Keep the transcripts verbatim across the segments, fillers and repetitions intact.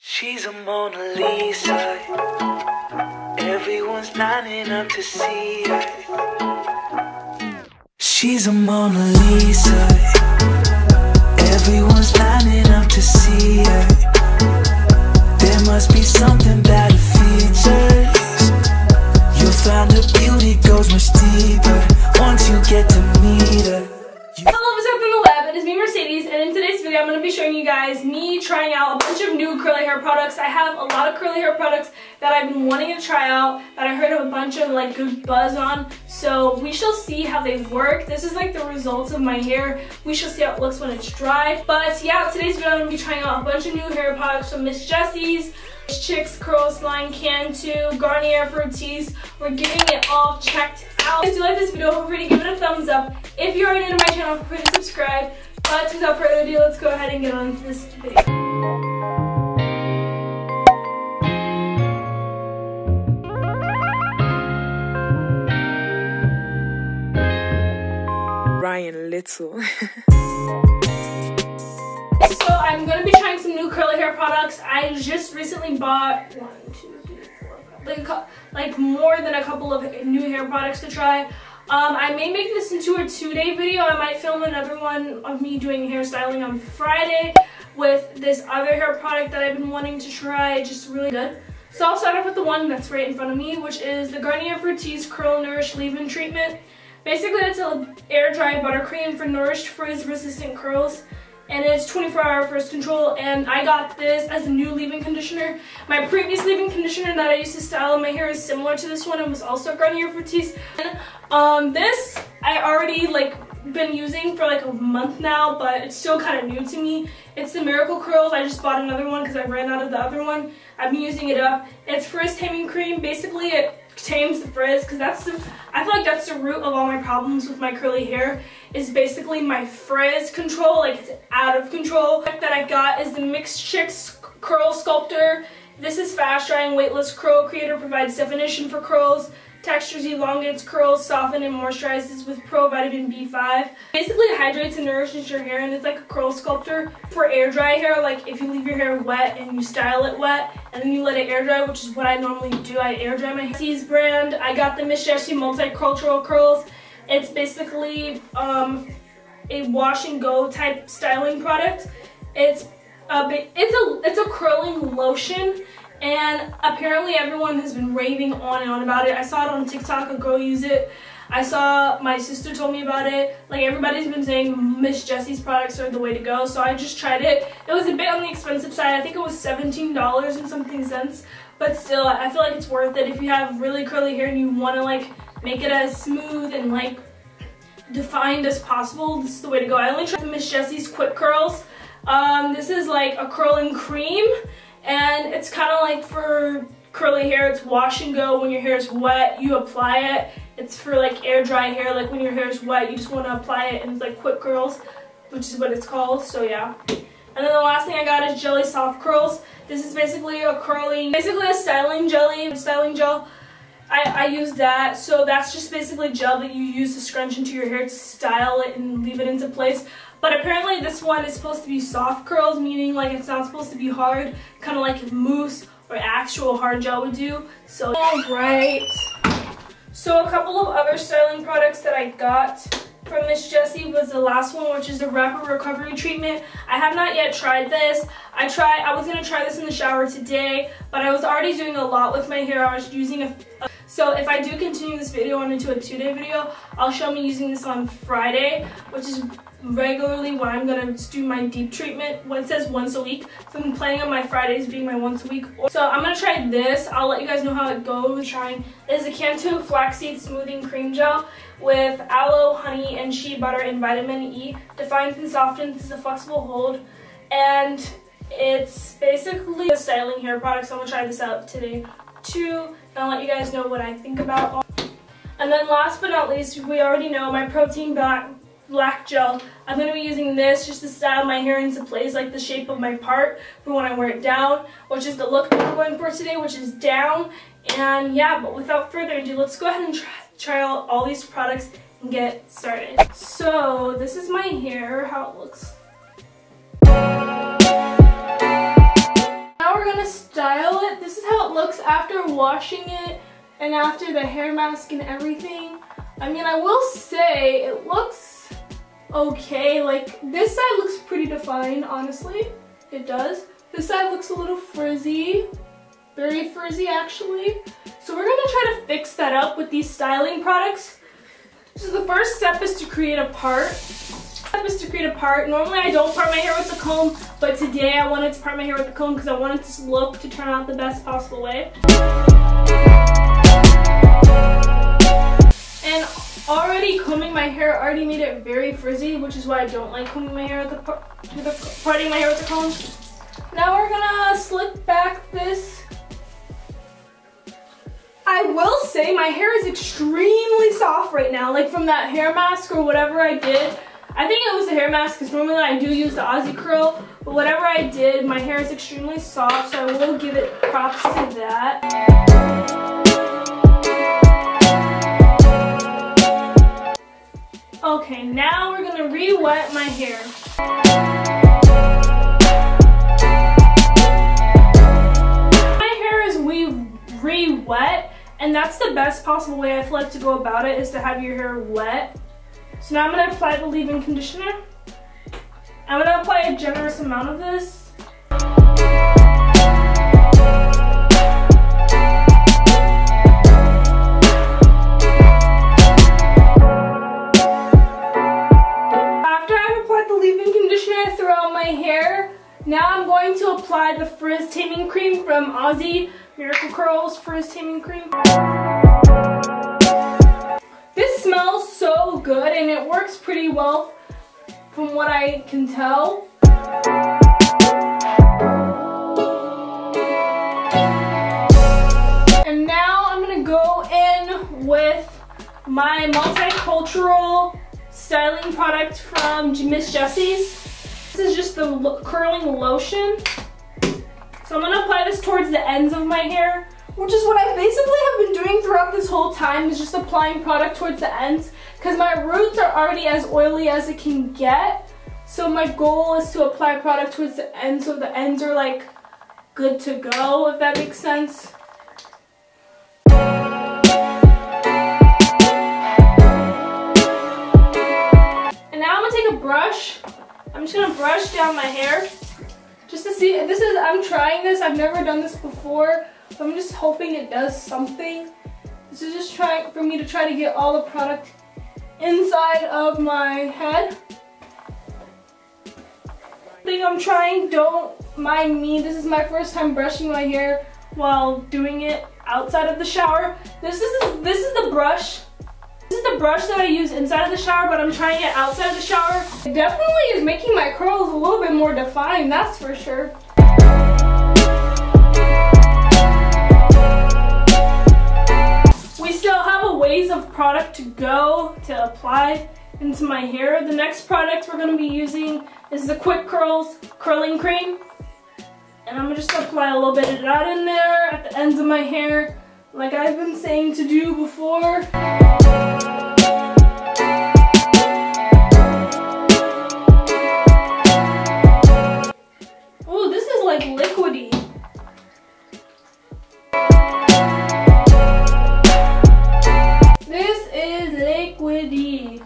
She's a Mona Lisa. Everyone's lining up to see her. She's a Mona Lisa. Everyone's lining up to see her. There must be something about her features. You'll find her beauty goes much deeper once you get to meet her. Hello, what's up from the lab? It is me, Myrcedes, and in today's video I'm going to be showing you guys me trying out a bunch of new curly hair products. I have a lot of curly hair products that I've been wanting to try out that I heard of a bunch of like good buzz on. So we shall see how they work. This is like the results of my hair. We shall see how it looks when it's dry. But yeah, today's video I'm going to be trying out a bunch of new hair products from Miss Jessie's, Miss Chicks Curls line, Cantu, Garnier Fructis. We're getting it all checked out. If you like this video, feel free to give it a thumbs up. If you're already new to my channel, feel free to subscribe. But without further ado, let's go ahead and get on to this video. Ryan Little. So I'm going to be trying some new curly hair products. I just recently bought one, two, three, four, five, like, a, like more than a couple of new hair products to try. Um, I may make this into a two-day video. I might film another one of me doing hairstyling on Friday with this other hair product that I've been wanting to try. Just really good. So I'll start off with the one that's right in front of me, which is the Garnier Fructis Curl Nourish Leave-In Treatment. Basically, it's an air dry buttercream for nourished frizz resistant curls, and it's twenty-four hour frizz control. And I got this as a new leave-in conditioner. My previous leave-in conditioner that I used to style my hair is similar to this one and was also Garnier Fructis. Um, this I already like been using for like a month now, but it's still kind of new to me. It's the Miracle Curls. I just bought another one because I ran out of the other one. I've been using it up. It's frizz taming cream. Basically, it tames the frizz because that's the I feel like that's the root of all my problems with my curly hair is basically my frizz control. Like, it's out of control. The product that I got is the Mixed Chicks Curl Sculptor. This is fast drying weightless curl creator, provides definition for curls, textures, elongates curls, softens and moisturizes with pro vitamin B five. Basically, it hydrates and nourishes your hair, and it's like a curl sculptor for air dry hair. Like, if you leave your hair wet and you style it wet and then you let it air dry, which is what I normally do, I air dry my hair. Miss Jessie's brand, I got the Miss Jessie Multicultural Curls. It's basically um, a wash and go type styling product. It's a it's a it's a curling lotion. And apparently everyone has been raving on and on about it. I saw it on TikTok, a girl use it. I saw my sister told me about it. Like, everybody's been saying Miss Jessie's products are the way to go. So I just tried it. It was a bit on the expensive side. I think it was seventeen dollars and something cents. But still, I feel like it's worth it. If you have really curly hair and you want to like make it as smooth and like defined as possible, this is the way to go. I only tried Miss Jessie's Quick Curls. Um, this is like a curling cream. And it's kind of like for curly hair, it's wash and go. When your hair is wet, you apply it. It's for like air dry hair, like when your hair is wet, you just want to apply it, and it's like Quick Curls, which is what it's called, so yeah. And then the last thing I got is Jelly Soft Curls. This is basically a curling, basically a styling jelly, styling gel. I, I use that, so that's just basically gel that you use to scrunch into your hair to style it and leave it into place. But apparently this one is supposed to be soft curls, meaning like it's not supposed to be hard, kind of like mousse or actual hard gel would do. So, alright. So a couple of other styling products that I got from Miss Jessie was the last one, which is the Rapid Recovery Treatment. I have not yet tried this. I tried, I was going to try this in the shower today, but I was already doing a lot with my hair. I was using a... a So if I do continue this video on into a two-day video, I'll show me using this on Friday, which is regularly when I'm going to do my deep treatment. When it says once a week, so I'm planning on my Fridays being my once a week. So I'm going to try this. I'll let you guys know how it goes. Trying This is a Cantu Flaxseed Smoothing Cream Gel with aloe, honey, and shea butter and vitamin E. Defines and softens. It's a flexible hold. And it's basically a styling hair product, so I'm going to try this out today. Two, and I'll let you guys know what I think about all. And then last but not least, we already know my protein black, black gel. I'm going to be using this just to style my hair into place, like the shape of my part for when I wear it down, which is the look that I'm going for today, which is down. And yeah, but without further ado, let's go ahead and try, try out all these products get started. So this is my hair, how it looks. Now we're gonna style it. This is how it looks after washing it and after the hair mask and everything. I mean, I will say it looks okay. Like, this side looks pretty defined, honestly. It does. This side looks a little frizzy. Very frizzy, actually. So we're gonna try to fix that up with these styling products. So the first step is to create a part. Step is to create a part. Normally I don't part my hair with a comb, but today I wanted to part my hair with a comb because I wanted this look to turn out the best possible way. And already combing my hair already made it very frizzy, which is why I don't like combing my hair with a par parting my hair with a comb. Now we're gonna slick back this. I will say my hair is extremely soft right now, like from that hair mask or whatever I did. I think it was the hair mask because normally I do use the Aussie curl, but whatever I did, my hair is extremely soft, so I will give it props to that. Okay, now we're gonna re-wet my hair. My hair is re-wet. And that's the best possible way I feel like to go about it, is to have your hair wet. So now I'm going to apply the leave-in conditioner. I'm going to apply a generous amount of this. After I've applied the leave-in conditioner throughout my hair, now I'm going to apply the Frizz Taming Cream from Aussie. Miracle Curls Frizz Taming Cream. This smells so good and it works pretty well from what I can tell. And now I'm gonna go in with my multicultural styling product from Miss Jessie's. This is just the lo- curling lotion. So I'm gonna apply this towards the ends of my hair, which is what I basically have been doing throughout this whole time, is just applying product towards the ends, because my roots are already as oily as it can get. So my goal is to apply product towards the ends, so the ends are like good to go, if that makes sense. And now I'm gonna take a brush. I'm just gonna brush down my hair. Just to see, this is, I'm trying this, I've never done this before, but I'm just hoping it does something. This is just trying for me to try to get all the product inside of my head. I think I'm trying, don't mind me, this is my first time brushing my hair while doing it outside of the shower. This is, this is the brush. This is the brush that I use inside of the shower, but I'm trying it outside of the shower. It definitely is making my curls a little bit more defined, that's for sure. We still have a ways of product to go to apply into my hair. The next product we're going to be using is the Quick Curls Curling Cream. And I'm just going to apply a little bit of that in there at the ends of my hair, like I've been saying to do before. Oh, this is like liquidy. This is liquidy.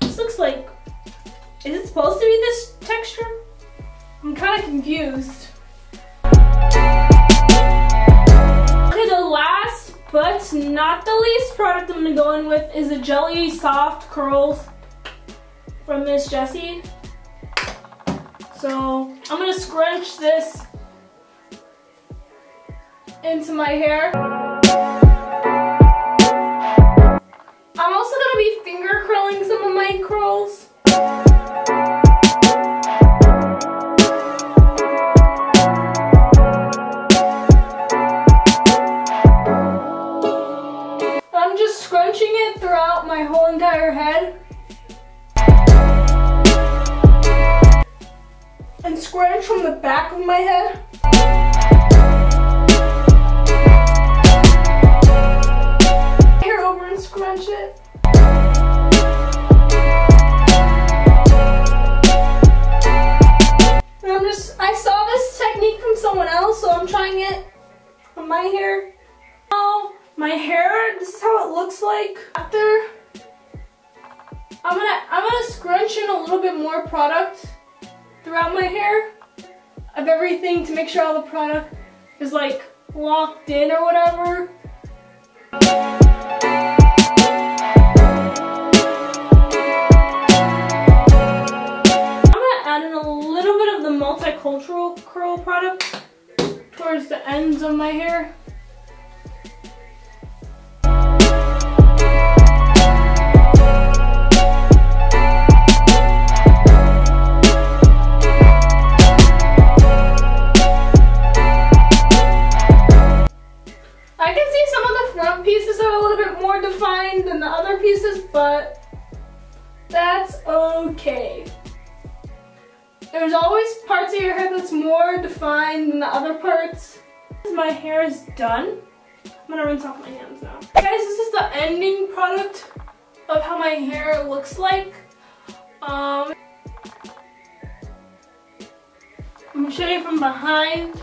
This looks like, is it supposed to be this texture? I'm kind of confused. But not the least product I'm gonna go in with is the Jelly Soft Curls from Miss Jessie. So I'm gonna scrunch this into my hair. I'm also gonna be finger curling some of my curls. My whole entire head and scrunch from the back of my head. My hair over and scrunch it. And I'm just, I saw this technique from someone else, so I'm trying it on my hair. Now, my hair, this is how it looks like after. I'm gonna, I'm gonna scrunch in a little bit more product throughout my hair of everything to make sure all the product is like locked in or whatever. I'm gonna add in a little bit of the multicultural curl product towards the ends of my hair. But that's okay. There's always parts of your hair that's more defined than the other parts. My hair is done. I'm gonna rinse off my hands now. Guys, this is the ending product of how my hair looks like. Um, I'm gonna show you from behind.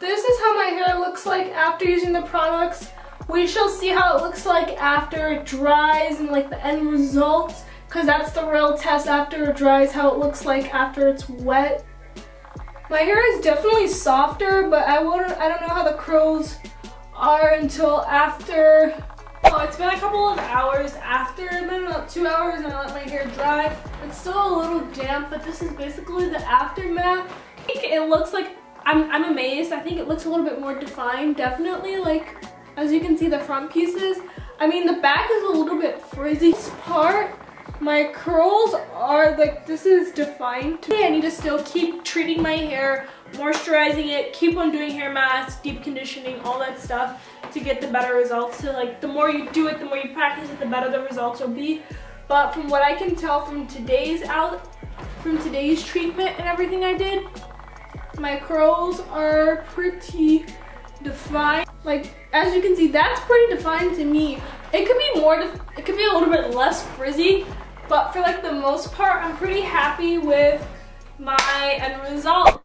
This is how my hair looks like after using the products. We shall see how it looks like after it dries and like the end results, because that's the real test after it dries, how it looks like after it's wet. My hair is definitely softer, but I wouldn't, I don't know how the curls are until after. Oh, it's been a couple of hours after, it's been about two hours and I let my hair dry. It's still a little damp, but this is basically the aftermath. I think it looks like, I'm, I'm amazed. I think it looks a little bit more defined, definitely, like, as you can see the front pieces. I mean, the back is a little bit frizzy. This part, my curls are like, this is defined. I need to still keep treating my hair, moisturizing it, keep on doing hair masks, deep conditioning, all that stuff to get the better results. So like, the more you do it, the more you practice it, the better the results will be. But from what I can tell from today's out, from today's treatment and everything I did, my curls are pretty defined. Like, as you can see, that's pretty defined to me. It could be more, it could be a little bit less frizzy, but for like the most part, I'm pretty happy with my end result.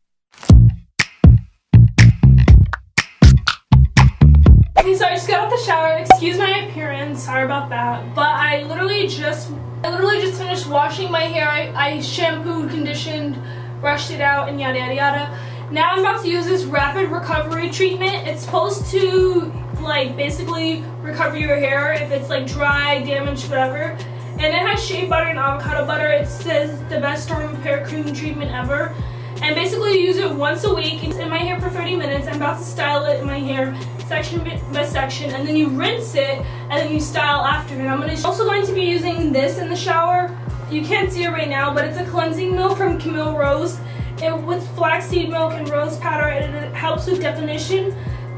Okay, so I just got out the shower. Excuse my appearance, sorry about that. But I literally just, I literally just finished washing my hair. I, I shampooed, conditioned, brushed it out, and yada yada yada. Now I'm about to use this rapid recovery treatment. It's supposed to like basically recover your hair if it's like dry, damaged, whatever. And it has shea butter and avocado butter. It says the best storm repair cream treatment ever. And basically you use it once a week. It's in my hair for thirty minutes. I'm about to style it in my hair section by section, and then you rinse it and then you style after. And I'm gonna also going to be using this in the shower. You can't see it right now, but it's a cleansing milk from Camille Rose. It with flaxseed milk and rose powder, and it helps with definition.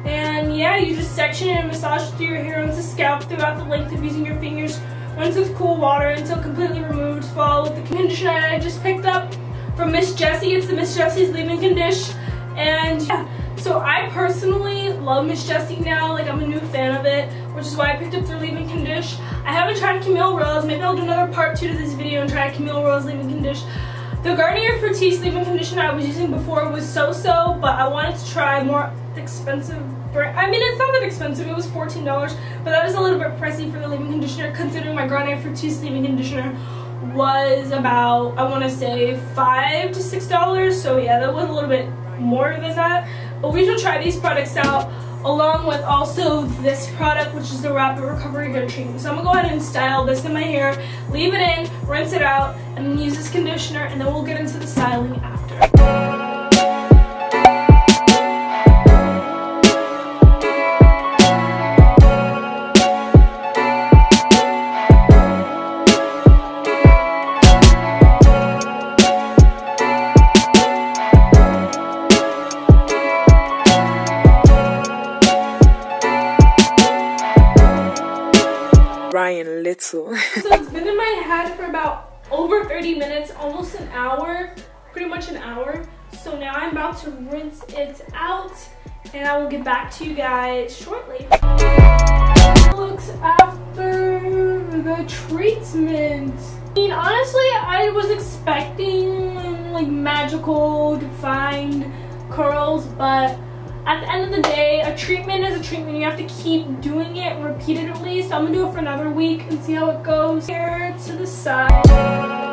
And yeah, you just section it and massage through your hair onto the scalp throughout the length of using your fingers, rinse with cool water until completely removed. Follow with the conditioner I just picked up from Miss Jessie. It's the Miss Jessie's leave-in condition. And yeah, so I personally love Miss Jessie now. Like, I'm a new fan of it, which is why I picked up their leave-in condition. I haven't tried Camille Rose. Maybe I'll do another part two to this video and try Camille Rose leave-in condition. The Garnier Fructis leave-in conditioner I was using before was so-so, but I wanted to try more expensive brand. I mean, it's not that expensive. It was fourteen dollars, but that was a little bit pricey for the leave-in conditioner, considering my Garnier Fructis leave-in conditioner was about, I want to say, five to six dollars. So yeah, that was a little bit more than that. But we shall try these products out, along with also this product, which is the Rapid Recovery Hair Treatment. So I'm gonna go ahead and style this in my hair, leave it in, rinse it out, and then use this conditioner, and then we'll get into the styling after. So it's been in my head for about over thirty minutes, almost an hour, pretty much an hour. So now I'm about to rinse it out and I will get back to you guys shortly. Looks after the treatment. I mean, honestly, I was expecting like magical, defined curls, but at the end of the day, a treatment is a treatment. You have to keep doing it repeatedly, so I'm gonna do it for another week and see how it goes. Here to the side.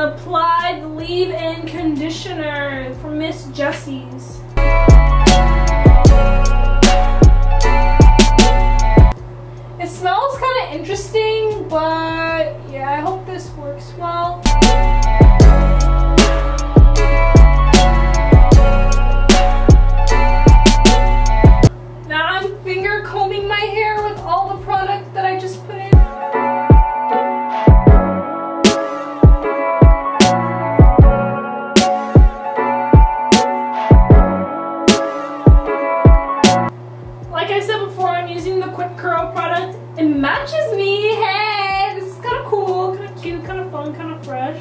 Applied leave-in conditioner from Miss Jessie's. It smells kind of interesting, but yeah, I hope this works well. Now I'm finger combing my hair with all the product that I just put in. Matches me. Hey, this is kind of cool, kind of cute, kind of fun, kind of fresh.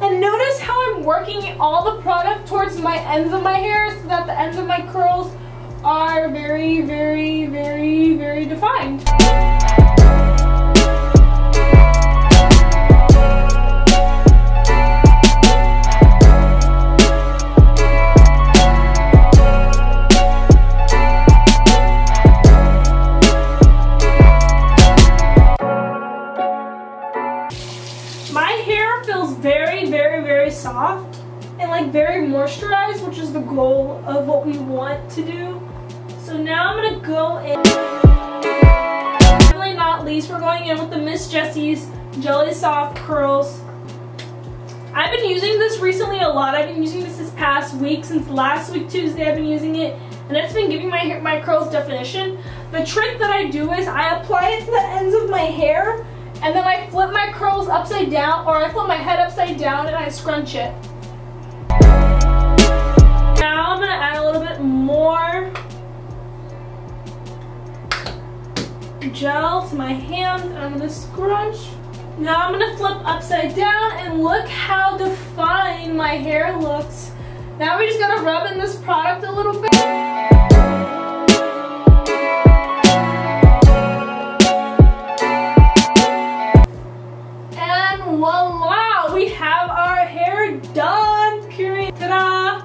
And notice how I'm working all the product towards my ends of my hair so that the ends of my curls are very, very, very, very defined. Soft and like very moisturized, which is the goal of what we want to do. So now I'm gonna go in. Definitely not least, we're going in with the Miss Jessie's Jelly Soft Curls. I've been using this recently a lot. I've been using this this past week. Since last week Tuesday I've been using it, and it's been giving my hair, my curls definition. The trick that I do is I apply it to the ends of my hair, and then I flip my curls upside down, or I flip my head upside down and I scrunch it. Now I'm gonna add a little bit more gel to my hand and I'm gonna scrunch. Now I'm gonna flip upside down and look how defined my hair looks. Now we're just gonna rub in this product a little bit. Voila! We have our hair done! Period. Ta-da!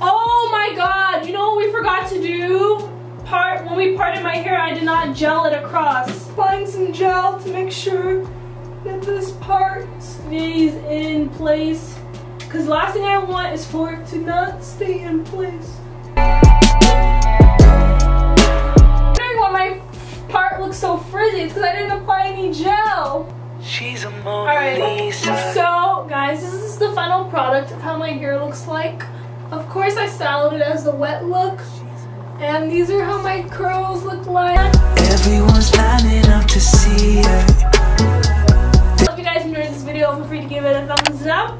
Oh my god! You know what we forgot to do? Part when we parted my hair, I did not gel it across. Applying some gel to make sure that this part stays in place. Because the last thing I want is for it to not stay in place. I'm wondering why my part looks so frizzy. It's because I didn't apply any gel. She's a Mona Lisa. Alright, so guys, this is the final product of how my hair looks like. Of course I styled it as the wet look, and these are how my curls look like. Everyone's lining up to see her. Hope you guys enjoyed this video. Feel free to give it a thumbs up.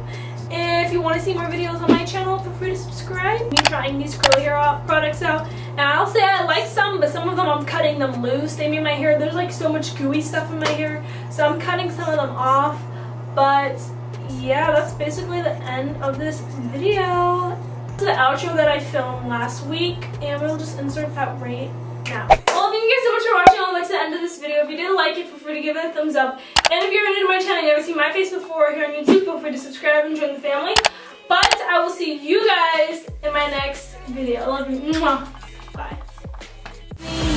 If you want to see more videos on my channel, feel free to subscribe. I'm trying these curly hair products out. Now I'll say I like some, but some of them I'm cutting them loose. They made my hair, there's like so much gooey stuff in my hair, so I'm cutting some of them off. But yeah, that's basically the end of this video. This is the outro that I filmed last week, and we'll just insert that right now. Well, thank you guys so much for watching. I'll like to the end of this video. If you did like it, feel free to give it a thumbs up. And if you're new to my channel and you haven't seen my face before here on YouTube, feel free to subscribe and join the family. But I will see you guys in my next video. I love you. Mwah. Bye.